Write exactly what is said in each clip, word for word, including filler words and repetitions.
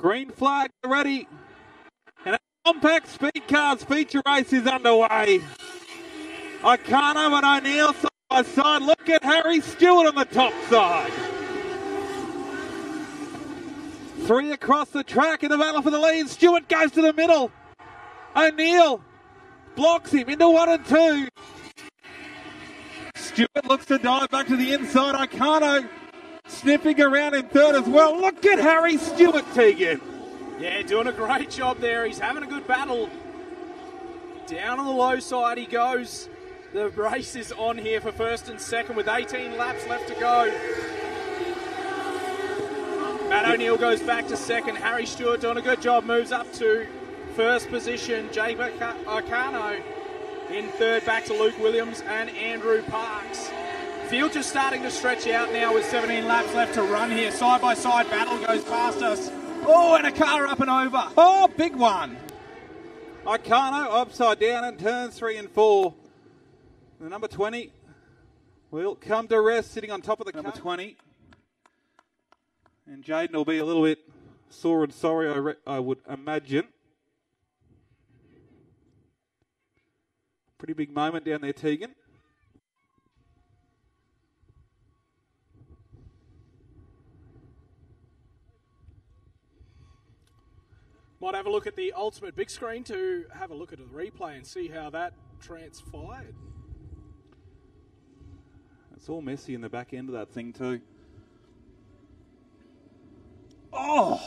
Green flag ready. And a compact speed cars feature race is underway. Arcano and O'Neill side by side. Look at Harry Stewart on the top side. Three across the track in the battle for the lead. Stewart goes to the middle. O'Neill blocks him into one and two. Stewart looks to dive back to the inside. Arcano sniffing around in third as well. Look at Harry Stewart, Tegan. Yeah, doing a great job there. He's having a good battle. Down on the low side he goes. The race is on here for first and second with eighteen laps left to go. Matt O'Neill goes back to second. Harry Stewart doing a good job, moves up to first position. Jake Arcano in third, back to Luke Williams and Andrew Parks. Field just starting to stretch out now with seventeen laps left to run here. Side by side battle goes past us. Oh, and a car up and over. Oh, big one. Arcano upside down in turns three and four. The number twenty will come to rest sitting on top of the number car. twenty. And Jaden will be a little bit sore and sorry, I, re I would imagine. Pretty big moment down there, Tegan. Might have a look at the ultimate big screen to have a look at the replay and see how that transpired. It's all messy in the back end of that thing too. Oh!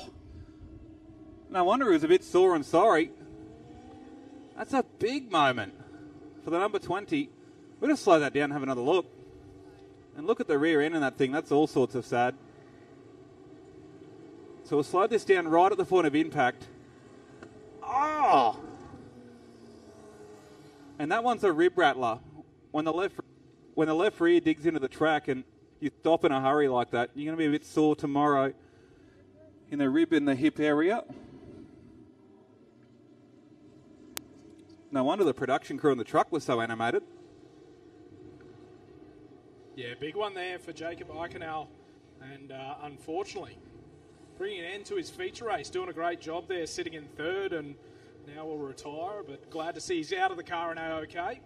No wonder he was a bit sore and sorry. That's a big moment for the number twenty. We're going to slow that down and have another look. And look at the rear end of that thing. That's all sorts of sad. So we'll slow this down right at the point of impact. Oh! And that one's a rib rattler. When the left, when the left rear digs into the track and you stop in a hurry like that, you're going to be a bit sore tomorrow in the rib and the hip area. No wonder the production crew on the truck was so animated. Yeah, big one there for Jacob Eichenau. And uh, unfortunately, bringing an end to his feature race. Doing a great job there, sitting in third, and now will retire. But glad to see he's out of the car and A-OK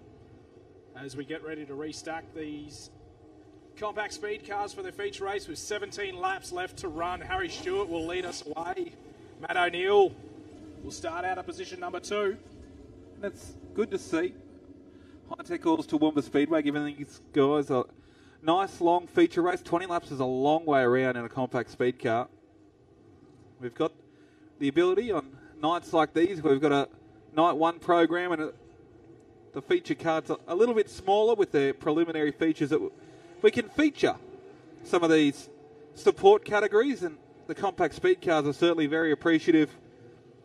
as we get ready to restack these compact speed cars for their feature race with seventeen laps left to run. Harry Stewart will lead us away. Matt O'Neill will start out at position number two. That's good to see. High Tech Oils Toowoomba Speedway giving these guys a nice long feature race. twenty laps is a long way around in a compact speed car. We've got the ability on nights like these where we've got a night one program and a, the feature cards are a little bit smaller with their preliminary features that we can feature some of these support categories, and the compact speed cars are certainly very appreciative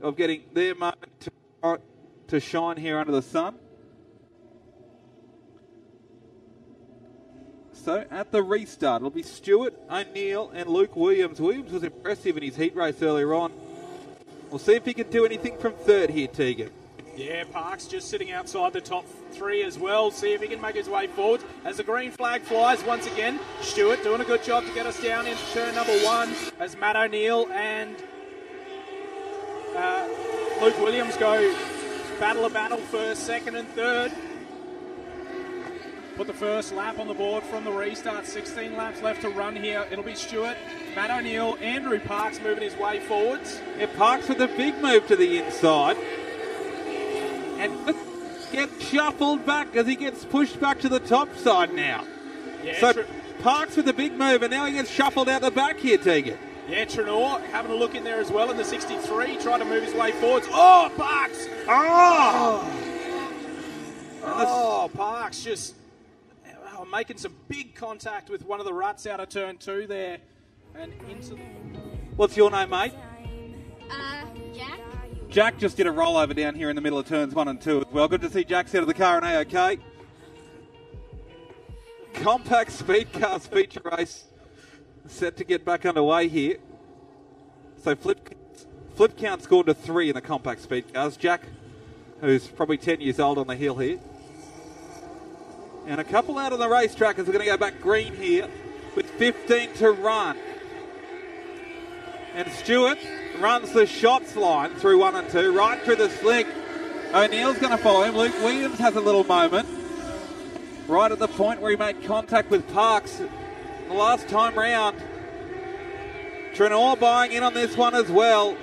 of getting their moment to to shine here under the sun. So at the restart, it'll be Stewart, O'Neill and Luke Williams. Williams was impressive in his heat race earlier on. We'll see if he can do anything from third here, Tegan. Yeah, Parks just sitting outside the top three as well. See if he can make his way forward as the green flag flies once again. Stewart doing a good job to get us down into turn number one as Matt O'Neill and uh, Luke Williams go battle of battle first, second and third. Put the first lap on the board from the restart. sixteen laps left to run here. It'll be Stewart, Matt O'Neill, Andrew Parks moving his way forwards. Yeah, Parks with a big move to the inside. And gets shuffled back as he gets pushed back to the top side now. Yeah, so Parks with a big move and now he gets shuffled out the back here, Tegan. Yeah, Trenor having a look in there as well in the sixty-three, trying to move his way forwards. Oh, Parks! Oh! Oh, Parks just oh, making some big contact with one of the ruts out of turn two there. And into the... What's your name, mate? Uh, Jack. Jack just did a rollover down here in the middle of turns one and two as well. Good to see Jack's out of the car and A-OK. Compact speed cars feature race. Set to get back underway here. So flip flip count scored to three in the compact speed cars. Jack, who's probably ten years old on the hill here. And a couple out on the racetrack as we're going to go back green here with fifteen to run. And Stewart runs the shots line through one and two, right through the slick. O'Neill's going to follow him. Luke Williams has a little moment. Right at the point where he made contact with Parks the last time round. Trenor buying in on this one as well.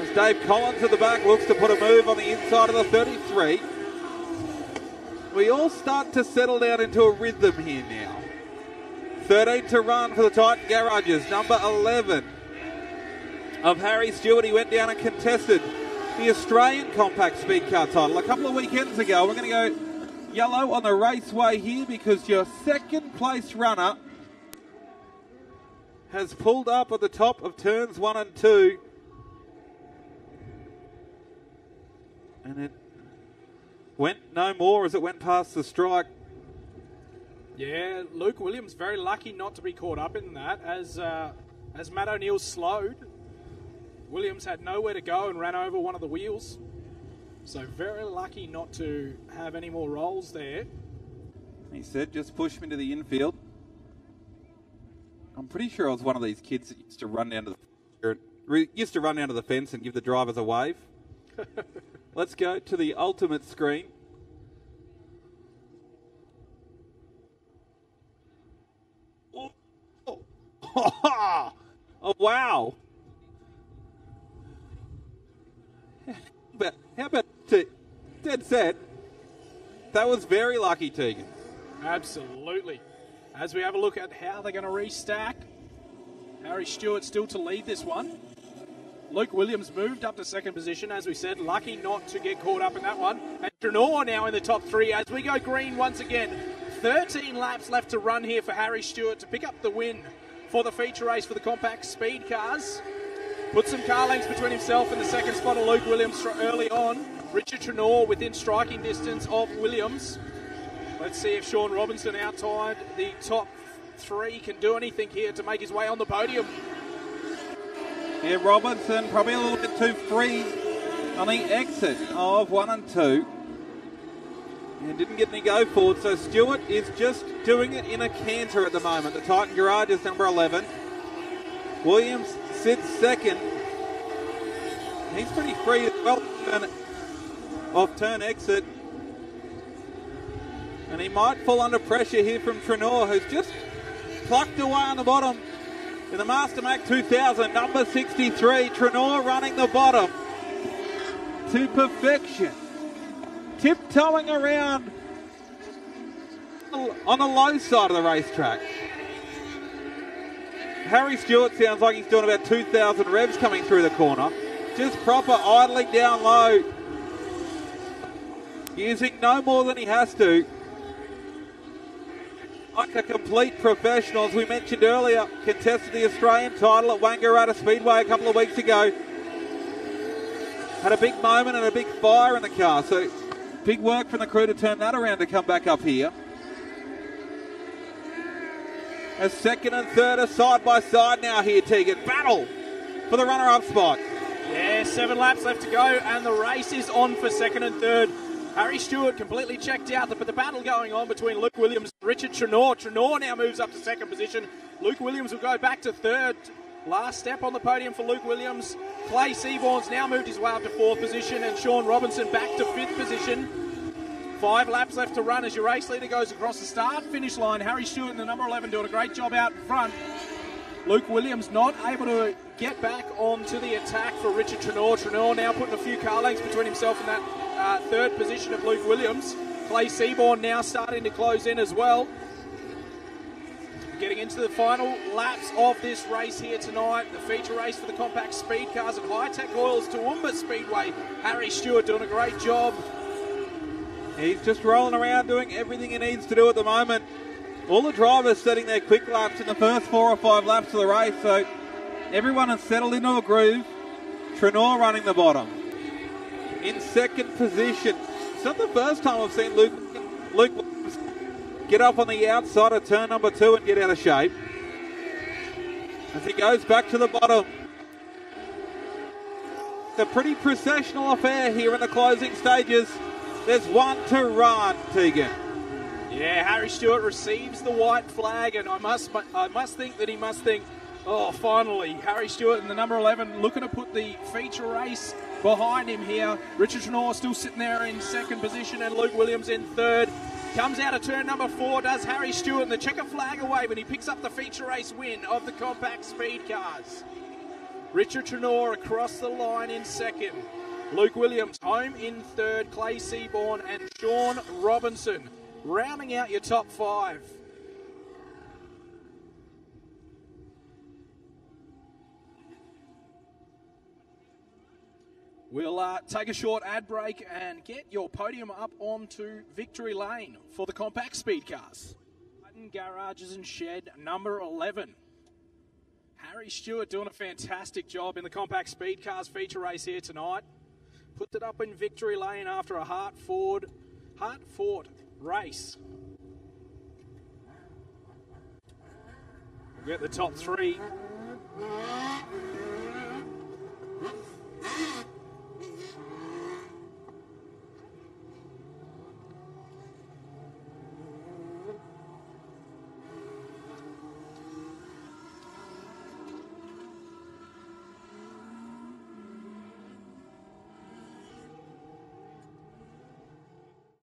As Dave Collins at the back looks to put a move on the inside of the thirty-three. We all start to settle down into a rhythm here now. thirteen to run for the Titan Garages. Number eleven of Harry Stewart. He went down and contested the Australian Compact Speed Car title a couple of weekends ago. We're going to go yellow on the raceway here because your second place runner has pulled up at the top of turns one and two. And it went no more as it went past the strike. Yeah, Luke Williams very lucky not to be caught up in that. As, uh, as Matt O'Neill slowed, Williams had nowhere to go and ran over one of the wheels. So very lucky not to have any more rolls there. He said, just push me to the infield. I'm pretty sure I was one of these kids that used to run down to the, used to run down to the fence and give the drivers a wave. Let's go to the ultimate screen. Oh, oh. Oh wow! But how about Tegan? Dead set. That was very lucky, Tegan. Absolutely. As we have a look at how they're going to restack, Harry Stewart still to lead this one. Luke Williams moved up to second position, as we said, lucky not to get caught up in that one. And Trenor now in the top three as we go green once again. thirteen laps left to run here for Harry Stewart to pick up the win for the feature race for the compact speed cars. Put some car lengths between himself and the second spot of Luke Williams early on. Richard Trenor within striking distance of Williams. Let's see if Sean Robinson outside the top three can do anything here to make his way on the podium. Yeah, Robinson probably a little bit too free on the exit of one and two. And didn't get any go forward, so Stewart is just doing it in a canter at the moment. The Titan Garage is number eleven. Williams sits second. He's pretty free as well off turn exit. And he might fall under pressure here from Trenor, who's just plucked away on the bottom in the Mastermac two thousand, number sixty-three. Trenor running the bottom to perfection. Tiptoeing around on the low side of the racetrack. Harry Stewart sounds like he's doing about two thousand revs coming through the corner. Just proper idling down low. Using no more than he has to. Like a complete professional, as we mentioned earlier, contested the Australian title at Wangaratta Speedway a couple of weeks ago. Had a big moment and a big fire in the car, so big work from the crew to turn that around to come back up here. As second and third are side by side now here, Tegan. Battle for the runner-up spot. Yeah, seven laps left to go, and the race is on for second and third. Harry Stewart completely checked out, but the battle going on between Luke Williams and Richard Trenor. Trenor now moves up to second position. Luke Williams will go back to third. Last step on the podium for Luke Williams. Clay Seaborn's now moved his way up to fourth position, and Sean Robinson back to fifth position. Five laps left to run as your race leader goes across the start finish line. Harry Stewart and the number eleven doing a great job out in front. Luke Williams not able to get back onto the attack for Richard Trenor. Trenor now putting a few car lengths between himself and that Uh, third position of Luke Williams. Clay Seaborn now starting to close in as well. Getting into the final laps of this race here tonight, the feature race for the compact speed cars at High Tech Oils Toowoomba Speedway. Harry Stewart doing a great job. He's just rolling around doing everything he needs to do at the moment. All the drivers setting their quick laps in the first four or five laps of the race, so everyone has settled into a groove. Trenor running the bottom. In second position. It's not the first time I've seen Luke, Luke Williams get up on the outside of turn number two and get out of shape. As he goes back to the bottom. It's a pretty processional affair here in the closing stages. There's one to run, Tegan. Yeah, Harry Stewart receives the white flag, and I must, I must think that he must think, Oh, finally, Harry Stewart in the number eleven, looking to put the feature race behind him here. Richard Trenor still sitting there in second position, and Luke Williams in third. Comes out of turn number four, does Harry Stewart, and the checker flag away, but he picks up the feature race win of the compact speed cars. Richard Trenor across the line in second. Luke Williams home in third, Clay Seaborn and Sean Robinson rounding out your top five. We'll uh, take a short ad break and get your podium up onto Victory Lane for the compact speed cars. Titan Garages and Shed, number eleven. Harry Stewart doing a fantastic job in the compact speed cars feature race here tonight. Put it up in Victory Lane after a hard-fought, hard-fought race. We'll get the top three.